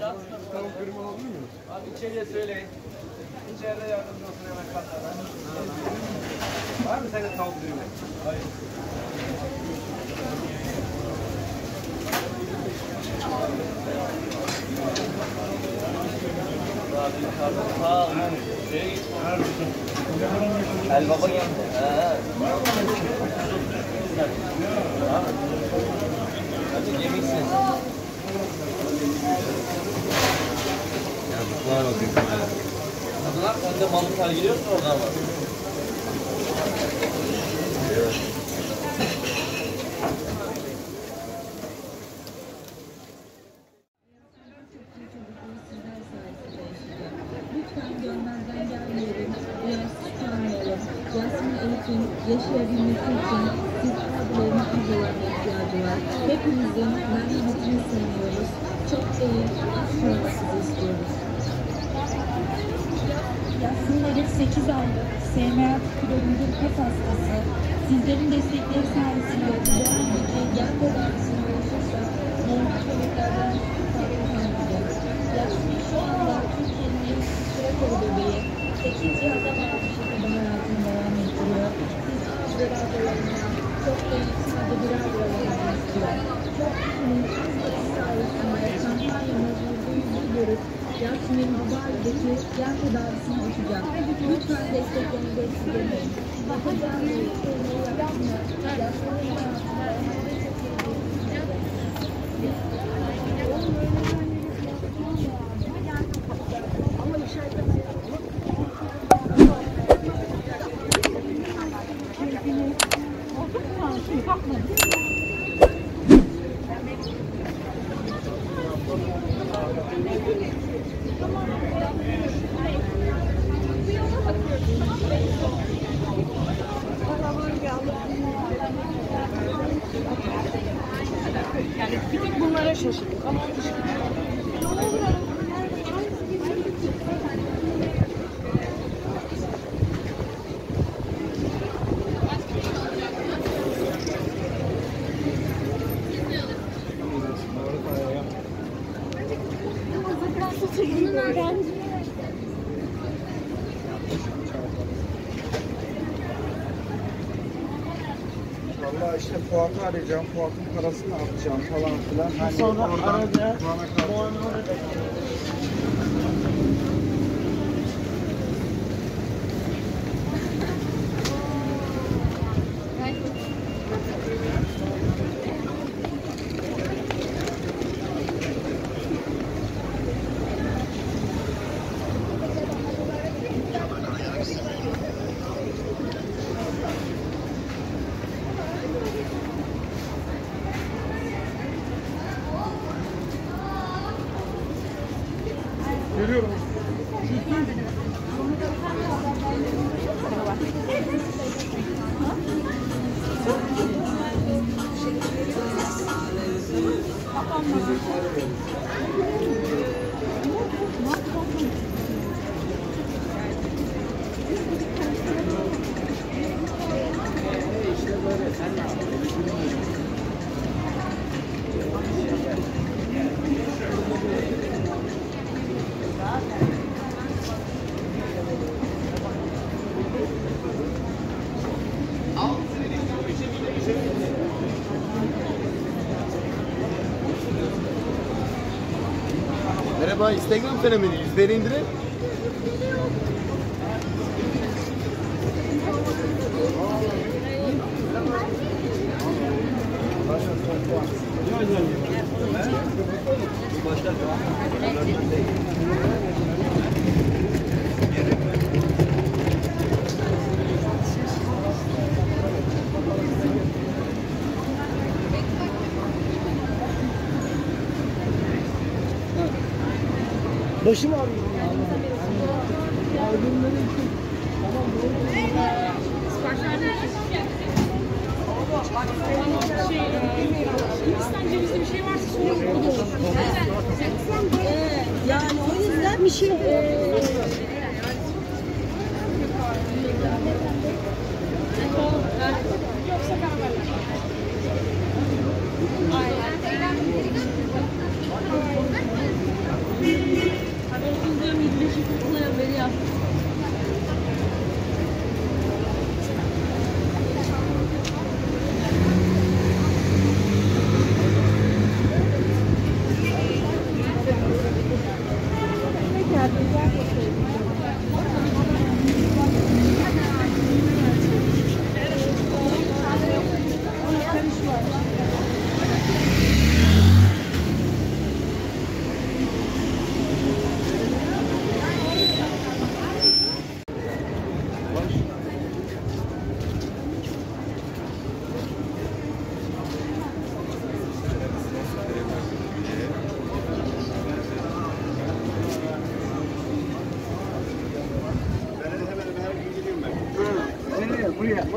Tavuk kırma alabilir miyim? Abi içeriye söyleyin. İçeride yardımcı olsun hemen katlara. Var mı senin tavuk kırma? Hayır. Sağ olun. El baba geldi. Hadi yemişsin. Yazıklar olsun. Kadınlar önde malı sergiliyorsun orada ama. Evet. Yaşayabilmesi için sizlerle ilgilenme ihtiyacı var. Hepimizin merhametini seviyoruz. Çok değil, aslında sizi istiyoruz. Yasmin Elif 8 aylık SMA Kulübü'nün kalp hastası. Sizlerin destekleri sayesinde bu dönemdeki yan tedavisini olursa normal bebeklerden kalabilir. Yasmin şu anda Türkiye'nin en sıra kolu bebeği. 8 yılda var bir şekilde hayatını devam ettiriyor. Çok da eğitim adı birer yollarını istiyor. Çok kişinin az vakit sayesinde kampanyamız %100'ü görüp Yasmin Babali'deki yan tedavisini açacak. Lütfen desteklerinizi istemeyin. Bakacağınız yolunu yapma. Yasmin'in hayatına önemli teşekkür ama işaretlemeyin. Yani bir tek bunlara şaşırdık ama vallahi işte puanı arayacağım, puanın parasını atacağım falan filan. Hani sonra arada puanı görüyorum. Merhaba, Instagram fenomeni, yüzleri indirin. Başım ağrıyor. Hindistan cevizli bir şey varsa söyle. Yani o yüzden bir şey. Yoksa kahveler. 25'i kutlayan beni yaptı.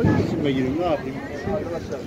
Bunun için mi gireyim, ne yapayım? Arkadaşlar.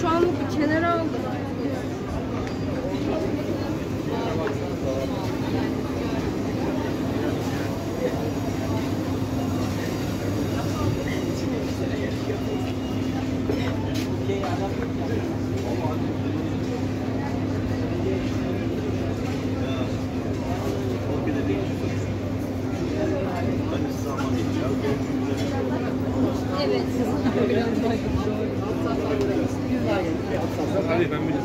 Şu an bir kenara aldım. Evet. Biraz hadi ben bilirim.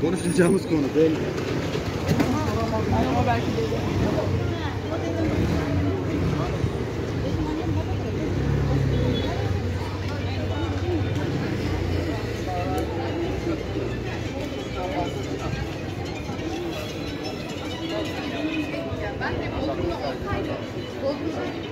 Konuşacağımız konu değil. Ama belki de. Ben de Bodrum'da olsaydım. Bodrum'da.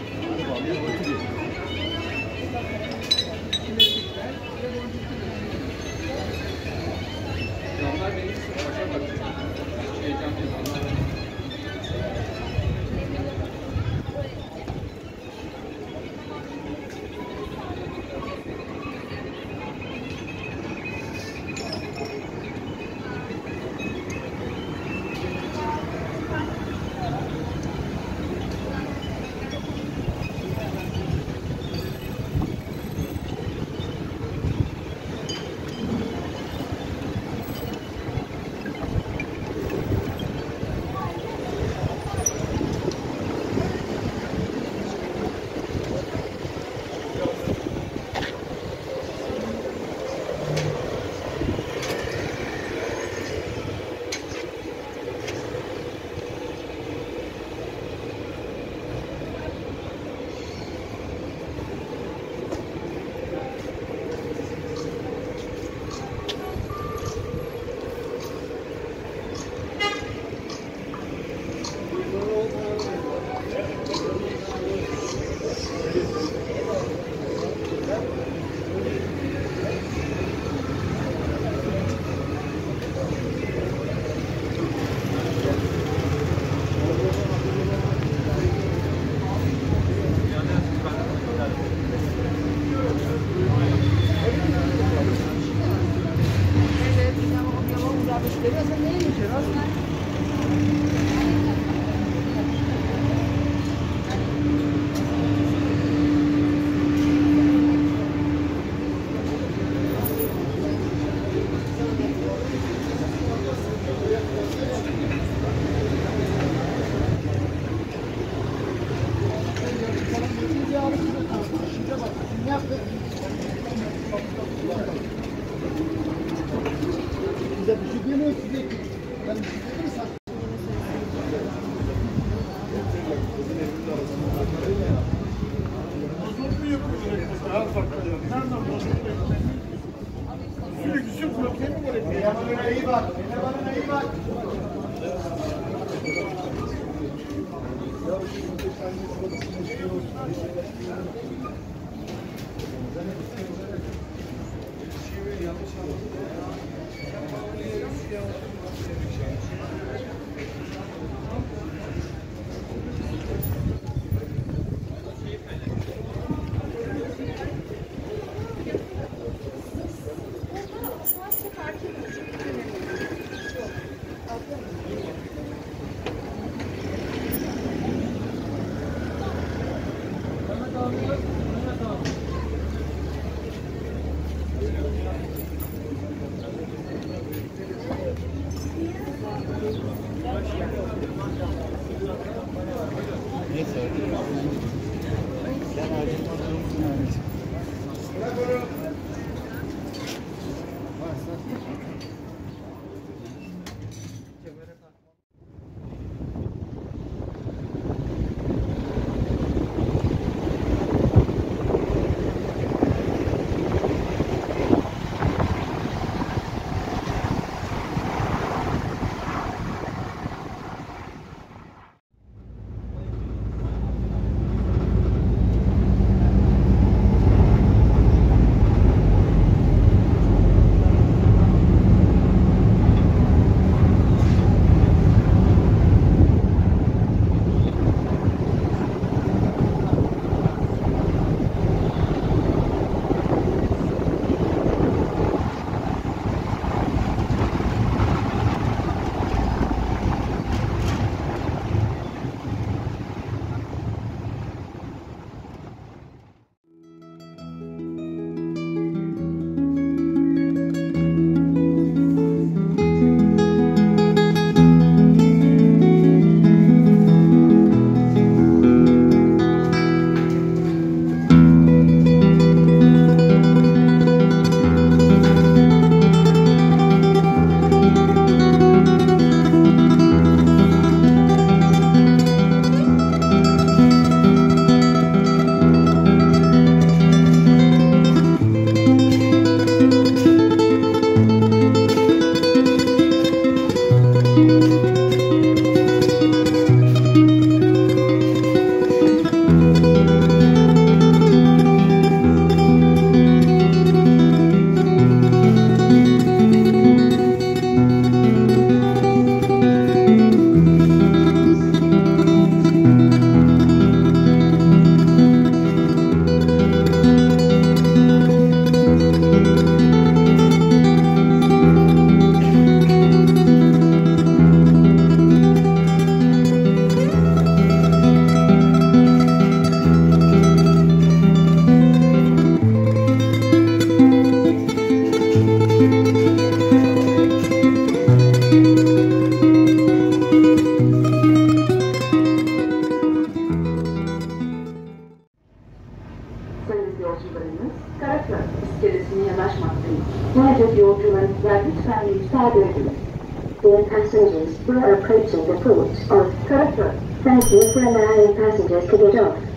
Passengers, we are approaching the port of Turkiye. Thank you for allowing passengers to get off.